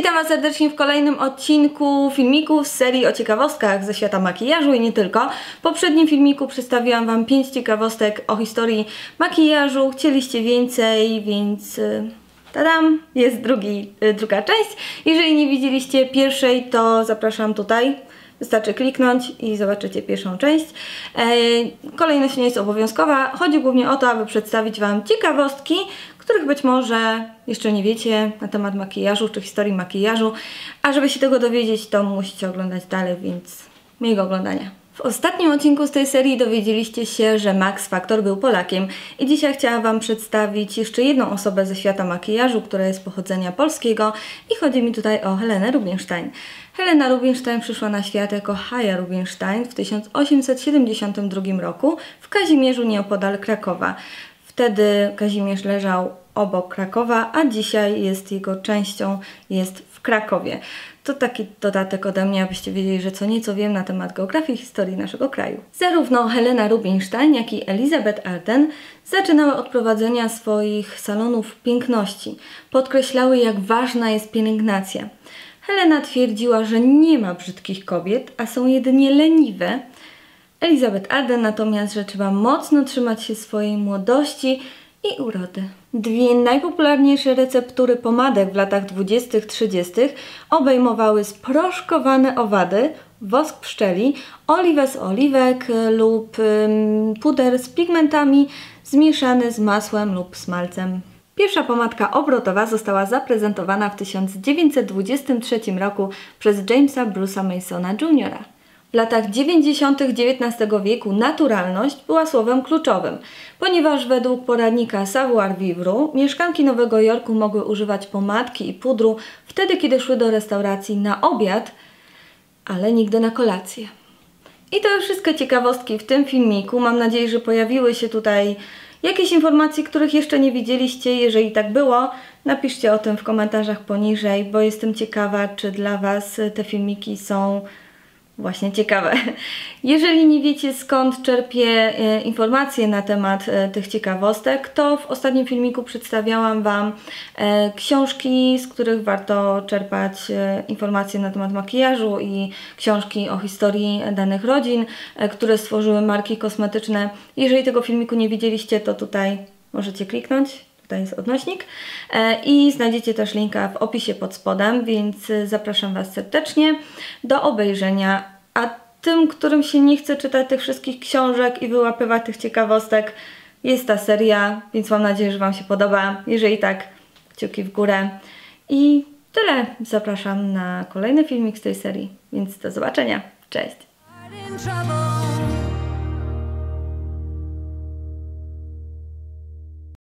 Witam Was serdecznie w kolejnym odcinku filmików z serii o ciekawostkach ze świata makijażu i nie tylko. W poprzednim filmiku przedstawiłam Wam 5 ciekawostek o historii makijażu. Chcieliście więcej, więc tadam, jest druga część. Jeżeli nie widzieliście pierwszej, to zapraszam tutaj. Wystarczy kliknąć i zobaczycie pierwszą część. Kolejność nie jest obowiązkowa. Chodzi głównie o to, aby przedstawić Wam ciekawostki, których być może jeszcze nie wiecie na temat makijażu czy historii makijażu, a żeby się tego dowiedzieć, to musicie oglądać dalej, więc miłego oglądania. W ostatnim odcinku z tej serii dowiedzieliście się, że Max Factor był Polakiem i dzisiaj chciałam Wam przedstawić jeszcze jedną osobę ze świata makijażu, która jest pochodzenia polskiego i chodzi mi tutaj o Helenę Rubinstein. Helena Rubinstein przyszła na świat jako Haja Rubinstein w 1872 roku w Kazimierzu nieopodal Krakowa. Wtedy Kazimierz leżał obok Krakowa, a dzisiaj jest jego częścią, jest w Krakowie. To taki dodatek ode mnie, abyście wiedzieli, że co nieco wiem na temat geografii i historii naszego kraju. Zarówno Helena Rubinstein, jak i Elizabeth Arden zaczynały od prowadzenia swoich salonów piękności. Podkreślały, jak ważna jest pielęgnacja. Helena twierdziła, że nie ma brzydkich kobiet, a są jedynie leniwe. Elizabeth Arden natomiast, że trzeba mocno trzymać się swojej młodości i urody. Dwie najpopularniejsze receptury pomadek w latach 20-30 obejmowały sproszkowane owady, wosk pszczeli, oliwę z oliwek lub puder z pigmentami zmieszany z masłem lub smalcem. Pierwsza pomadka obrotowa została zaprezentowana w 1923 roku przez Jamesa Bruce'a Masona Jr. W latach 90. XIX wieku naturalność była słowem kluczowym, ponieważ według poradnika Savoir Vivre mieszkanki Nowego Jorku mogły używać pomadki i pudru wtedy, kiedy szły do restauracji na obiad, ale nigdy na kolację. I to już wszystkie ciekawostki w tym filmiku. Mam nadzieję, że pojawiły się tutaj jakieś informacje, których jeszcze nie widzieliście. Jeżeli tak było, napiszcie o tym w komentarzach poniżej, bo jestem ciekawa, czy dla Was te filmiki są właśnie ciekawe. Jeżeli nie wiecie, skąd czerpię informacje na temat tych ciekawostek, to w ostatnim filmiku przedstawiałam Wam książki, z których warto czerpać informacje na temat makijażu i książki o historii danych rodzin, które stworzyły marki kosmetyczne. Jeżeli tego filmiku nie widzieliście, to tutaj możecie kliknąć. Tutaj jest odnośnik i znajdziecie też linka w opisie pod spodem, więc zapraszam Was serdecznie do obejrzenia. A tym, którym się nie chce czytać tych wszystkich książek i wyłapywać tych ciekawostek, jest ta seria, więc mam nadzieję, że Wam się podoba. Jeżeli tak, kciuki w górę. I tyle. Zapraszam na kolejny filmik z tej serii, więc do zobaczenia. Cześć!